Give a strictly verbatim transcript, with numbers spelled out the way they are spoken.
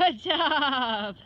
Good job.